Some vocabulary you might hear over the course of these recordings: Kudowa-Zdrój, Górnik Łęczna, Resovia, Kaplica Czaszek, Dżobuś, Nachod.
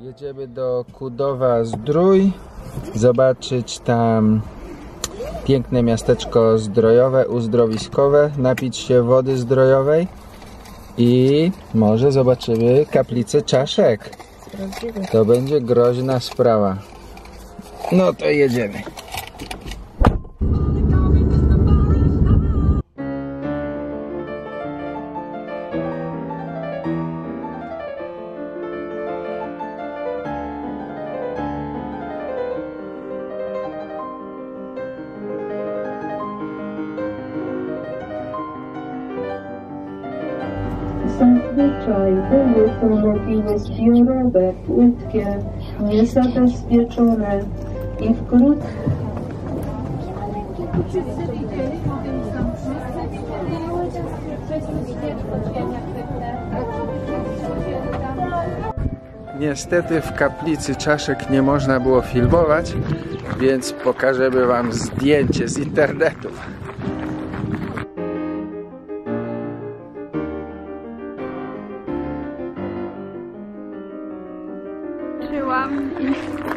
Jedziemy do Kudowa-Zdrój zobaczyć tam piękne miasteczko zdrojowe, uzdrowiskowe, napić się wody zdrojowej i może zobaczymy kaplicę Czaszek. To będzie groźna sprawa. No to jedziemy. Zazwyczaj były to mogiły zbiorowe, płytkie, niezabezpieczone i wkrótce... Niestety w kaplicy Czaszek nie można było filmować, więc pokażemy wam zdjęcie z internetu.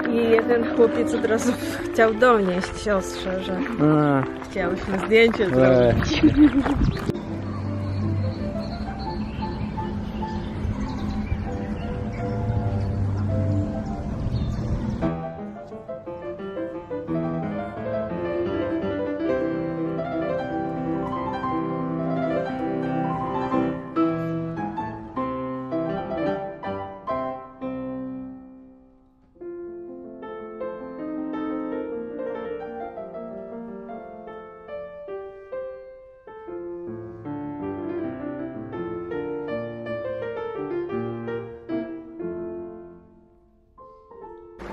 I jeden chłopiec od razu chciał donieść siostrze, że chciałyśmy zdjęcie zrobić.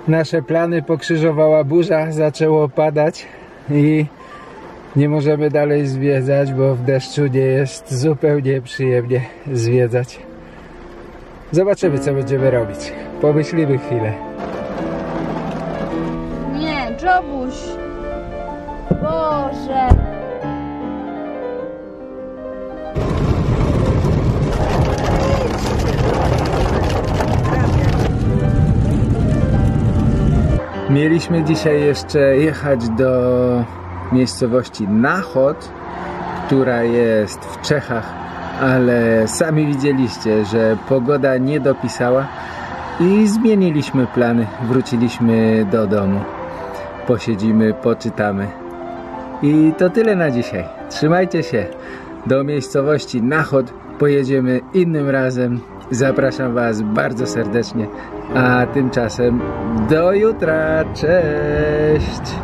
Nasze plany pokrzyżowała burza, zaczęło padać i nie możemy dalej zwiedzać, bo w deszczu nie jest zupełnie przyjemnie zwiedzać. Zobaczymy, co będziemy robić. Pomyślimy chwilę. Nie, Dżobuś! Boże! Mieliśmy dzisiaj jeszcze jechać do miejscowości Nachod, która jest w Czechach, ale sami widzieliście, że pogoda nie dopisała i zmieniliśmy plany. Wróciliśmy do domu. Posiedzimy, poczytamy. I to tyle na dzisiaj. Trzymajcie się. Do miejscowości Nachod pojedziemy innym razem. Zapraszam was bardzo serdecznie, a tymczasem do jutra, cześć!